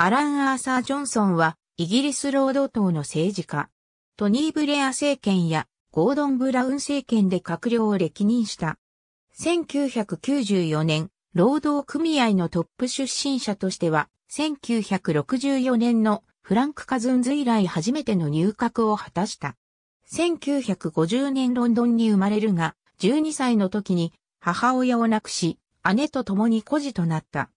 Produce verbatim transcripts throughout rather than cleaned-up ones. アラン・アーサー・ジョンソンは、イギリス労働党の政治家。トニー・ブレア政権や、ゴードン・ブラウン政権で閣僚を歴任した。せんきゅうひゃくきゅうじゅうよねん、労働組合のトップ出身者としては、せんきゅうひゃくろくじゅうよねんのフランク・カズンズ以来初めての入閣を果たした。せんきゅうひゃくごじゅうねんロンドンに生まれるが、じゅうにさいの時に母親を亡くし、姉と共に孤児となった。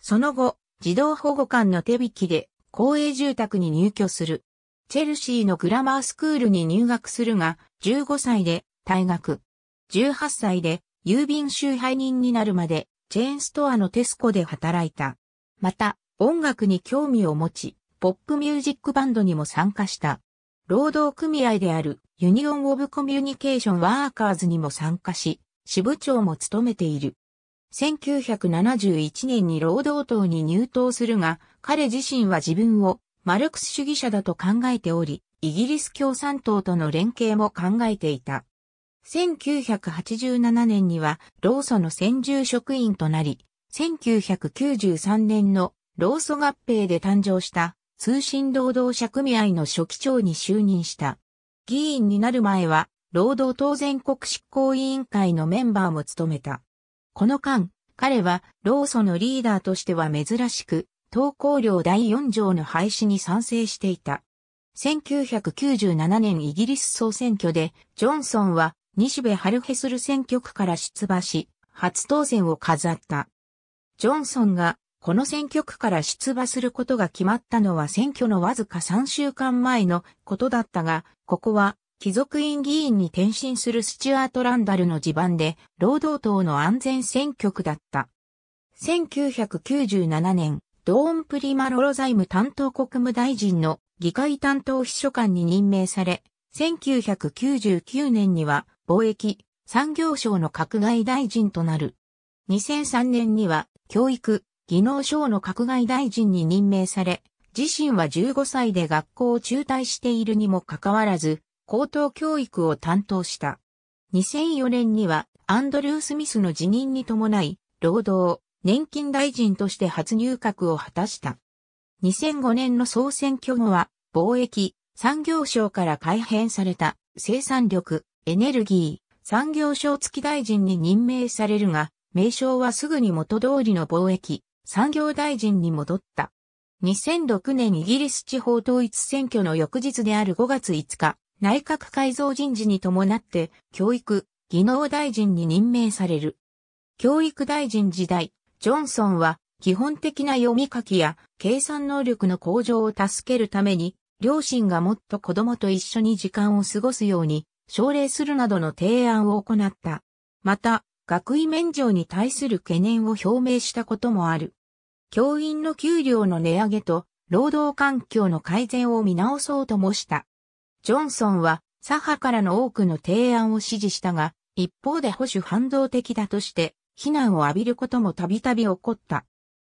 その後、児童保護官の手引きで公営住宅に入居する。チェルシーのグラマースクールに入学するが、じゅうごさいで退学。じゅうはっさいで郵便集配人になるまで、チェーンストアのテスコで働いた。また、音楽に興味を持ち、ポップミュージックバンドにも参加した。労働組合であるユニオン・オブ・コミュニケーション・ワーカーズにも参加し、支部長も務めている。せんきゅうひゃくななじゅういちねんに労働党に入党するが、彼自身は自分をマルクス主義者だと考えており、イギリス共産党との連携も考えていた。せんきゅうひゃくはちじゅうななねんには労組の専従職員となり、せんきゅうひゃくきゅうじゅうさんねんの労組合併で誕生した通信労働者組合の書記長に就任した。議員になる前は、労働党全国執行委員会のメンバーも務めた。この間、彼は労組のリーダーとしては珍しく、投稿料だいよんじょうの廃止に賛成していた。せんきゅうひゃくきゅうじゅうななねんイギリス総選挙で、ジョンソンは西部ハルヘスル選挙区から出馬し、初当選を飾った。ジョンソンがこの選挙区から出馬することが決まったのは選挙のわずかさんしゅうかんまえのことだったが、ここは貴族院議員に転身するスチュアート・ランダルの地盤で、労働党の安全選挙区だった。せんきゅうひゃくきゅうじゅうななねん、ドーン・プリマロロ財務担当国務大臣の議会担当秘書官に任命され、せんきゅうひゃくきゅうじゅうきゅうねんには貿易、産業省の閣外大臣となる。にせんさんねんには教育、技能省の閣外大臣に任命され、自身はじゅうごさいで学校を中退しているにもかかわらず、高等教育を担当した。にせんよねんにはアンドリュー・スミスの辞任に伴い、労働、年金大臣として初入閣を果たした。にせんごねんの総選挙後は、貿易、産業省から改編された生産力、エネルギー、産業省付き大臣に任命されるが、名称はすぐに元通りの貿易、産業大臣に戻った。にせんろくねんイギリス地方統一選挙の翌日であるごがついつか、内閣改造人事に伴って、教育、技能大臣に任命される。教育大臣時代、ジョンソンは、基本的な読み書きや計算能力の向上を助けるために、両親がもっと子供と一緒に時間を過ごすように、奨励するなどの提案を行った。また、学位免除に対する懸念を表明したこともある。教員の給料の値上げと、労働環境の改善を見直そうともした。ジョンソンは、左派からの多くの提案を支持したが、一方で保守反動的だとして、非難を浴びることもたびたび起こった。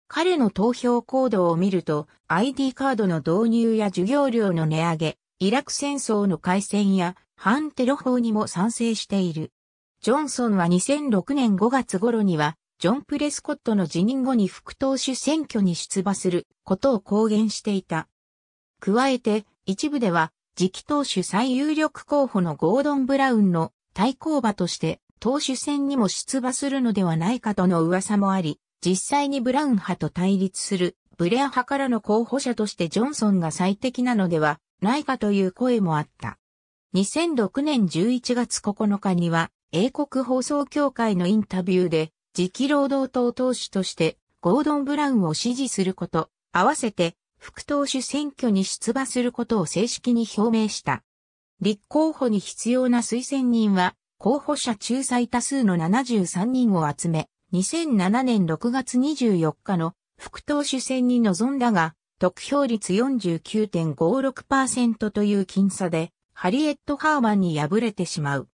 彼の投票行動を見ると、アイディー カードの導入や授業料の値上げ、イラク戦争の開戦や反テロ法にも賛成している。ジョンソンはにせんろくねんごがつ頃には、ジョン・プレスコットの辞任後に副党首選挙に出馬することを公言していた。加えて、一部では、次期党首最有力候補のゴードン・ブラウンの対抗馬として、党首選にも出馬するのではないかとの噂もあり、実際にブラウン派と対立するブレア派からの候補者としてジョンソンが最適なのではないかという声もあった。にせんろくねんじゅういちがつここのかには英国放送協会のインタビューで次期労働党党首としてゴードン・ブラウンを支持すること、合わせて副党首選挙に出馬することを正式に表明した。立候補に必要な推薦人は候補者中最多数のななじゅうさんにんを集め、にせんななねんろくがつにじゅうよっかの副党首選に臨んだが、得票率 よんじゅうきゅうてんごろくパーセント という僅差で、ハリエット・ハーマンに敗れてしまう。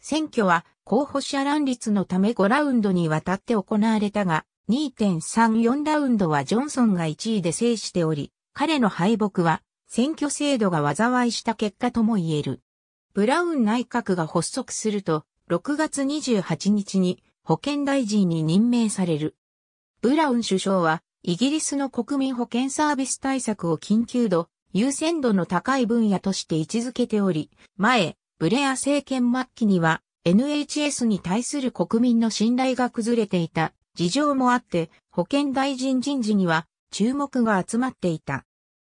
選挙は候補者乱立のためごラウンドにわたって行われたが、にてんさんよんラウンドはジョンソンがいちいで制しており、彼の敗北は選挙制度が災いした結果とも言える。ブラウン内閣が発足すると、ろくがつにじゅうはちにちに保健大臣に任命される。ブラウン首相はイギリスの国民保健サービス対策を緊急度、優先度の高い分野として位置づけており、前、ブレア政権末期には エヌエイチエス に対する国民の信頼が崩れていた事情もあって、保健大臣人事には注目が集まっていた。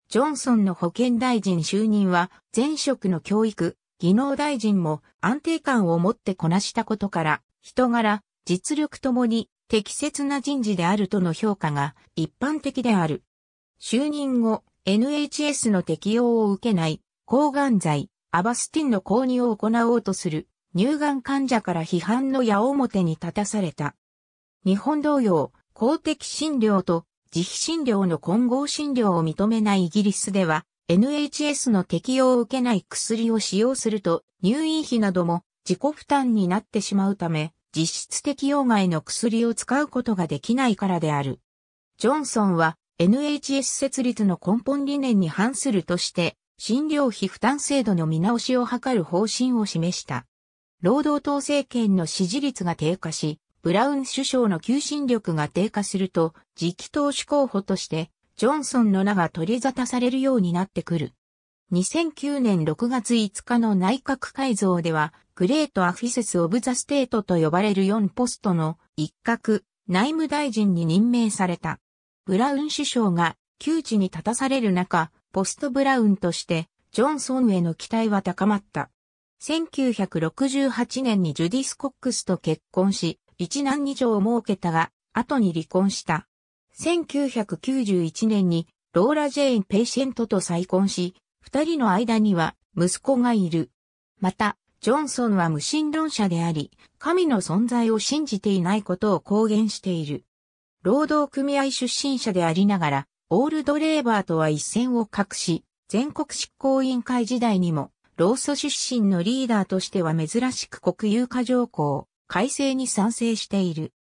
ジョンソンの保健大臣就任は前職の教育、技能大臣も安定感を持ってこなしたことから、人柄、実力ともに適切な人事であるとの評価が一般的である。就任後、エヌエイチエス の適用を受けない、抗がん剤、アバスティンの購入を行おうとする、乳がん患者から批判の矢面に立たされた。日本同様、公的診療と自費診療の混合診療を認めないイギリスでは、エヌエイチエス の適用を受けない薬を使用すると、入院費なども自己負担になってしまうため、実質適用外の薬を使うことができないからである。ジョンソンは エヌエイチエス 設立の根本理念に反するとして診療費負担制度の見直しを図る方針を示した。労働党政権の支持率が低下し、ブラウン首相の求心力が低下すると次期党首候補としてジョンソンの名が取り沙汰されるようになってくる。にせんきゅうねんろくがついつかの内閣改造では、グレートアフィセス・オブ・ザ・ステートと呼ばれるよんポストの一角、内務大臣に任命された。ブラウン首相が窮地に立たされる中、ポストブラウンとして、ジョンソンへの期待は高まった。せんきゅうひゃくろくじゅうはちねんにジュディス・コックスと結婚し、一男二女を設けたが、後に離婚した。せんきゅうひゃくきゅうじゅういちねんにローラ・ジェーン・ペイシェントと再婚し、二人の間には息子がいる。また、ジョンソンは無神論者であり、神の存在を信じていないことを公言している。労働組合出身者でありながら、オールドレーバーとは一線を画し、全国執行委員会時代にも、労組出身のリーダーとしては珍しく国有化条項、改正に賛成している。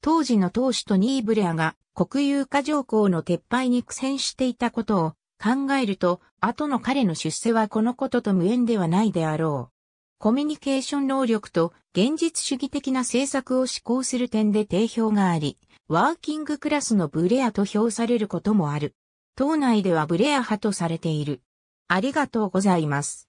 当時の党首トニー・ブレアが国有化条項の撤廃に苦戦していたことを、考えると、後の彼の出世はこのことと無縁ではないであろう。コミュニケーション能力と現実主義的な政策を施行する点で定評があり、ワーキングクラスのブレアと評されることもある。党内ではブレア派とされている。ありがとうございます。